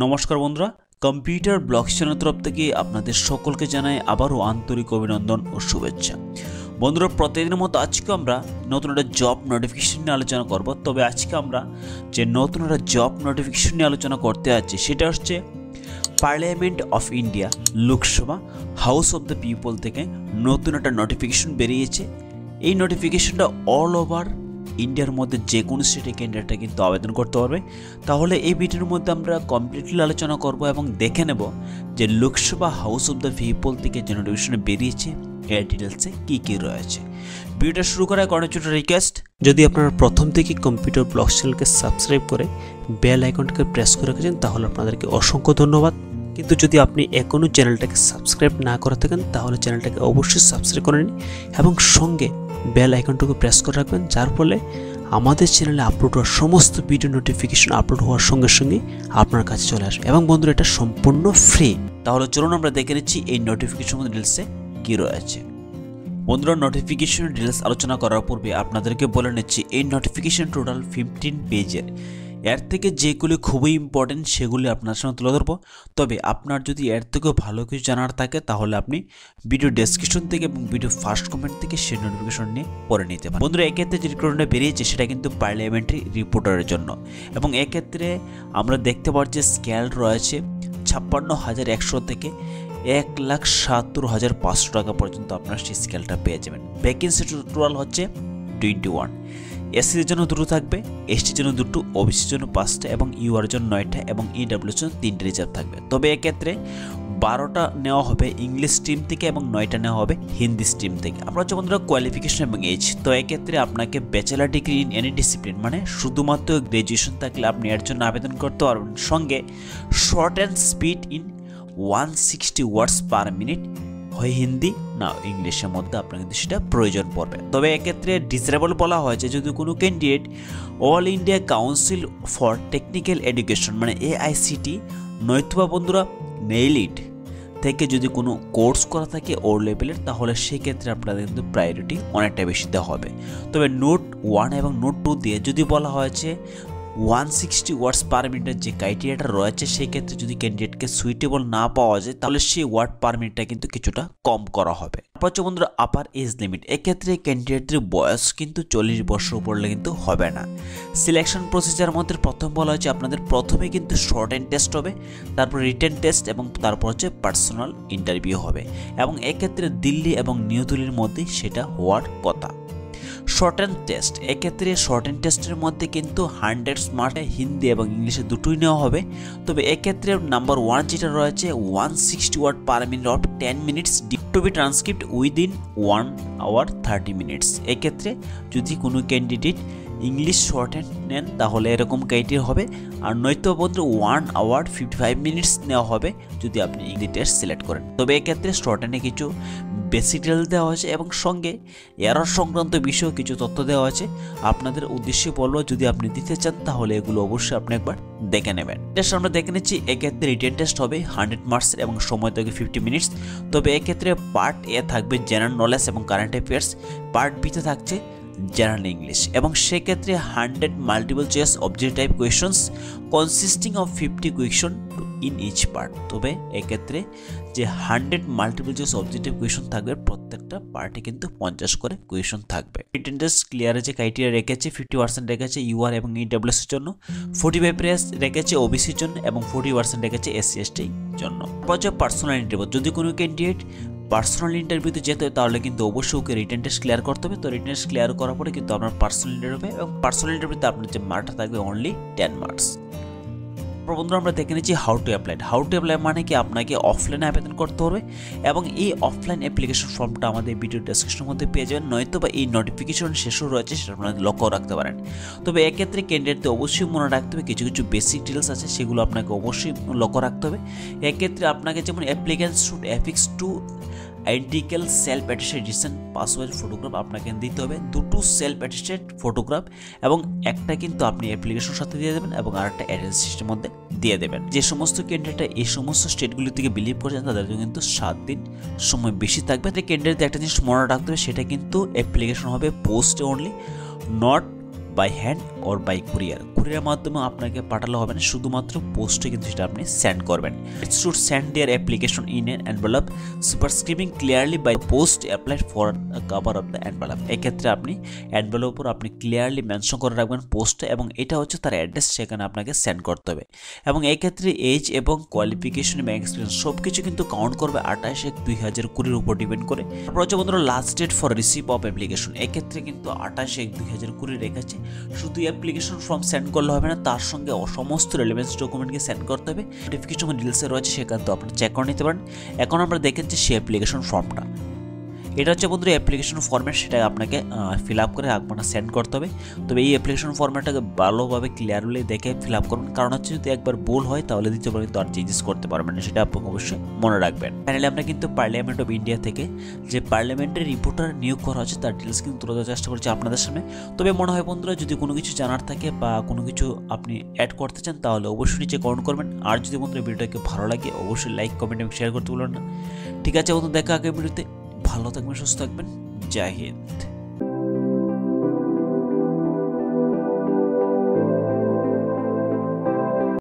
नमस्कार बंधुरा computer blogs channel तरफ থেকে আপনাদের সকলকে জানাই আবারো আন্তরিক অভিনন্দন ও শুভেচ্ছা। বন্ধুরা প্রতিদিনের মতো আজকে আমরা নতুন একটা জব নোটিফিকেশন নিয়ে আলোচনা করব। তবে আজকে আমরা যে নতুন একটা জব নোটিফিকেশন নিয়ে আলোচনা করতে যাচ্ছি সেটা হচ্ছে parliament of India Lok Sabha house of the people থেকে নতুন একটা নোটিফিকেশন বেরিয়েছে। এই নোটিফিকেশনটা অল ওভার इंडियार मध्य जे कोनो स्टेटे कैंडिडेटरा किन्तु आवेदन करते पारबे। ताहले एई भिडियोर मध्य आमरा कमप्लिटली आलोचना करब एबं देखे नेब जे Lok Sabha house of the people थेके जे नोटिफिकेशन बेरियेछे एर डिटेल्से की कि रयेछे। भिडियोटा शुरू करार आगे छोटो रिक्वेस्ट, जदि आपनारा प्रथम थेके कम्पिउटार ब्लग्स चैनलके सबस्क्राइब करे बेल आइकनटाके प्रेस करे राखेछेन ताहले आपनादेरके असंख्य धन्यवाद। किन्तु जदि आपनि एखोनो चैनलटाके सबस्क्राइब ना करे थाकेन ताहले चैनलटाके अवश्यई सबस्क्राइब करे निन एबं संगे बेल आइकनटुकु प्रेस कर रखबें, जार फले आमादेर चैनेले आपलोड हওয়া समस्त भिडियो नोटिफिकेशन आपलोड হওয়ার संगे संगे आपनार काछे चले आसबे एबं बंधुरा एटा सम्पूर्ण फ्री। ताहले चलुन आमरा देखे नेछि एई नोटिफिकेशन डिटेल्से कि रयेछे। बंधुरा नोटिफिकेशन डिटेल्स आलोचना करार पूर्वे आपनादेरके बोले नेछि एई नोटिफिकेशन टोटाल 15 पेजेर। एर थेके जेगुली खूबई इम्पोर्टेंट सेगुली आपनार सामने तुले धरब। तबे आपनार जदि एर थेके भालो किछु जानार थाके ताहले आपनि भिडियो डेसक्रिप्शन थेके एबं भिडियो फार्स्ट कमेंट थेके सेई नोटिफिकेशन निये पड़े निते पारेन। बंधुरा एक क्षेत्रे जे रिक्रुटमेंट बेरियेछे सेटा किन्तु पार्लियामेंटारि रिपोर्टारेर जन्य एबं एक क्षेत्रे आमरा देखते पाच्छि स्केल रयेछे 56,100 थेके 1,70,500 टाका पर्यन्त आपनारा सेई स्केलटा पेये जाबेन। वैकेंसि टोटाल हच्छे 21। एससिर जन्य 2 थाकबे, एसटिर जन्य 2, ओबिसिर जन्य 5टा এবং ইউআর জন্য 9টা এবং ইডব্লিউর জন্য 3টা রিজার্ভ থাকবে। তবে এই ক্ষেত্রে 12টা নেওয়া হবে ইংলিশ স্ট্রিম থেকে এবং 9টা নেওয়া হবে হিন্দি স্ট্রিম থেকে। আপনারা যে বন্ধুরা কোয়ালিফিকেশন এবং এজ, তো এই ক্ষেত্রে আপনাকে bachelor degree in any discipline মানে শুধুমাত্র গ্র্যাজুয়েশন থাকলে আপনি এর জন্য আবেদন করতে পারবেন। সঙ্গে shorthand speed in 160 words per minute হয় হিন্দি না ইংলিশের মধ্যে আপনার কিন্তু সেটা প্রয়োজন পড়বে। তবে এক্ষেত্রে ডিজারেবল বলা হয়েছে যদি কোনো candidate all India council for technical education মানে AICTE নয়তোবা বন্ধুরা মেইলিট থেকে যদি কোনো কোর্স করা থাকে ও লেভেলের তাহলে সেক্ষেত্রে আপনাদের কিন্তু প্রায়োরিটি অনেকটা বেশি দেওয়া হবে। তবে নোট 1 এবং নোট 2 দিয়ে যদি বলা হয়েছে 160 ওয়ার্ডস পার মিনিটের যে ক্রাইটেরিয়াটা রয়েছে সেই ক্ষেত্রে যদি ক্যান্ডিডেটকে সুইটেবল না পাওয়া যায় তাহলে সেই ওয়ার্ড পার মিনিটটা কিন্তু কিছুটা কম করা হবে। তারপর বন্ধুরা আপার এজ লিমিট, এক্ষেত্রে ক্যান্ডিডেটদের বয়স কিন্তু 40 বছর উপরে কিন্তু হবে না। সিলেকশন প্রসিজার মধ্যে প্রথম বলা হয়েছে আপনাদের প্রথমে কিন্তু শর্ট এন্ড টেস্ট হবে, তারপর রিটেন টেস্ট এবং তারপর হচ্ছে পার্সোনাল ইন্টারভিউ হবে এবং এক্ষেত্রে দিল্লি এবং নিউ দিল্লির মধ্যে সেটা হওয়ার কথা। শর্ট এন্ড টেস্ট, এক্ষেত্রে শর্ট এন্ড টেস্টের মধ্যে কিন্তু 100 মার্কে হিন্দি এবং ইংলিশে দুটোই নেওয়া হবে। তবে এক্ষেত্রে নাম্বার 1 যেটা রয়েছে 160 word per minute of 10 minutes to be transcript within 1 hour 30 minutes। এক্ষেত্রে যদি কোনো ক্যান্ডিডেট ইংলিশ শর্ট এন্ড নেন তাহলে এরকম ক্রাইটেরিয়া হবে। আর নয়তো বন্ধু 1 hour 55 minutes নেওয়া হবে যদি আপনি ইংলিশ টেস্ট সিলেক্ট করেন। তবে এক্ষেত্রে শর্ট এন্ডে কিছু বেসিক ডিটেল দেওয়া হয়েছে এবং সঙ্গে এরর সংক্রান্ত বিষয়ে কিছু তথ্য দেওয়া আছে। আপনাদের উদ্দেশ্যে বলবো যদি আপনি দিতে চান তাহলে এগুলো অবশ্যই আপনি একবার দেখে নেবেন। টেস্ট আমরা দেখে নিচ্ছি, এক্ষেত্রে রিটেন টেস্ট হবে 100 মার্কস এবং সময় থাকবে 50 মিনিটস। তবে এক্ষেত্রে পার্ট এ থাকবে জেনারেল নলেজ এবং কারেন্ট অ্যাফেয়ার্স, পার্ট বিতে থাকছে জেনারেল ইংলিশ এবং সেক্ষেত্রে 100 multiple choice object type questions consisting of 50 question in each part. তবে এক্ষেত্রে যে 100 মাল্টিপল চয়েস অবজেক্টিভ কোয়েশন থাকবে প্রত্যেকটা পার্টে কিন্তু 50 করে কোয়েশন থাকবে। রিটেন টেস্ট ক্লিয়ারে যে ক্রাইটেরিয়া রেখেছে 50% রেখেছে ইউআর এবং ইডব্লিউএস এর জন্য, 45% রেখেছে ওবিসির জন্য এবং 40% রেখেছে এসসি এসটির জন্য। পর্যাপ্ত পার্সোনাল ইন্টারভিউ, যদি কোনো ক্যান্ডিডেট পার্সোনাল ইন্টারভিউতে যেতে হয় তাহলে কিন্তু অবশ্যই ওকে রিটেন টেস্ট ক্লিয়ার করতে হবে। তো রিটেন টেস্ট ক্লিয়ার করার পরে কিন্তু আপনার পার্সোনাল ইন্টারভিউ হবে এবং পার্সোনাল ইন্টারভিউতে আপনার যে মার্কটা থাকবে অনলি 10 মার্কস। বন্ধুরা আমরা দেখে নিচ্ছি how to apply. How to apply মানে কি আপনাকে অফলাইনে আবেদন করতে হবে এবং এই অফলাইন অ্যাপ্লিকেশন ফর্মটা আমাদের ভিডিও ডেসক্রিপশনের মধ্যে পেয়ে যাবেন, নয়তো বা এই নোটিফিকেশন শেষও রয়েছে সেটা আপনারা লক্ষ্য রাখতে পারেন। তবে এক্ষেত্রে ক্যান্ডিডেটদের অবশ্যই মনে রাখতে হবে কিছু কিছু বেসিক ডিটেলস আছে সেগুলো আপনাকে অবশ্যই লক্ষ্য রাখতে হবে। এক্ষেত্রে আপনাকে যেমন applicant should affix two identical self attested recent password photograph আপনাকে দিতে হবে, 2 সেলফ অ্যাটেস্টেড ফটোগ্রাফ এবং একটা কিন্তু আপনি অ্যাপ্লিকেশনের সাথে দিয়ে দেবেন এবং আরেকটা অ্যাড্রেস সিস্টেমের মধ্যে দিয়ে দেবেন। যে সমস্ত ক্যান্ডিডেটরা এই সমস্ত স্টেটগুলি থেকে বিলিভ করেছেন তাদের কিন্তু 7 দিন সময় বেশি থাকবে। তাই ক্যান্ডিডেটদের একটা জিনিস মনে রাখতে হবে সেটা কিন্তু অ্যাপ্লিকেশন হবে পোস্টে অনলি, নট বাই হ্যান্ড और बाई कुरियर कुरियर माध्यम आपके पाठाले होबे ना शुधुमात्र पोस्टे किन्तु सेटा आपनि सेंड करबेन। It should send their application in an envelope superscripting clearly by post applied for the cover of the envelope. एक क्षेत्र में आपनि एनवेलप पर आपनि क्लियरलि मेंशन करे राखबेन पोस्ट एवं एटा होच्छे तार एड्रेस सेखाने आपनाके सेंड करते होबे एवं एक क्षेत्र एज एवं क्वालिफिकेशन एवं एक्सपीरियंस सबकिछु किन्तु काउंट करबे 28-1-2020 এর উপর ডিপেন্ড করে। তারপর হচ্ছে বন্ধুরা last date for receive of application. এই ক্ষেত্রে কিন্তু 28-1-2020 রেখেছে। শুধু অ্যাপ্লিকেশন ফর্ম সেন্ড করলে হবে না, তার সঙ্গে সমস্ত রেলেভেন্স ডকুমেন্টকে সেন্ড করতে হবে। নোটিফিকেশন রিলসে রয়েছে, সেখান তো আপনি চেক করে নিতে পারেন। এখন আমরা দেখেছি সেই অ্যাপ্লিকেশন ফর্মটা, এটা হচ্ছে বন্ধুরা অ্যাপ্লিকেশন ফর্মেট, সেটা আপনাকে ফিল আপ করে আপনারা সেন্ড করতে হবে। তবে এই অ্যাপ্লিকেশন ফর্মেটটাকে ভালোভাবে ক্লিয়ারলি দেখে ফিল আপ করুন, কারণ হচ্ছে যদি একবার ভুল হয় তাহলে দ্বিতীয়বার কিন্তু আর চেঞ্জেস করতে পারবেন না, সেটা আপনাকে অবশ্যই মনে রাখবেন। ফাইনালি আমরা কিন্তু পার্লামেন্ট অফ ইন্ডিয়া থেকে যে পার্লামেন্টারি রিপোর্টার নিয়োগ করা হচ্ছে তার ডিটেলস কিন্তু তুলে দেওয়ার চেষ্টা করছি আপনাদের সামনে। তবে মনে হয় বন্ধুরা যদি কোনো কিছু জানার থাকে বা কোনো কিছু আপনি অ্যাড করতে চান তাহলে অবশ্যই নিচে কমেন্ট করবেন। আর যদি বন্ধুরা ভিডিওটাকে ভালো লাগে অবশ্যই লাইক কমেন্ট এবং শেয়ার করতে ভুলবেন না। ঠিক আছে বন্ধু, দেখা আগে ভিডিওতে, ভালো থাকবেন, সুস্থ থাকবেন, জয় হিন্দ।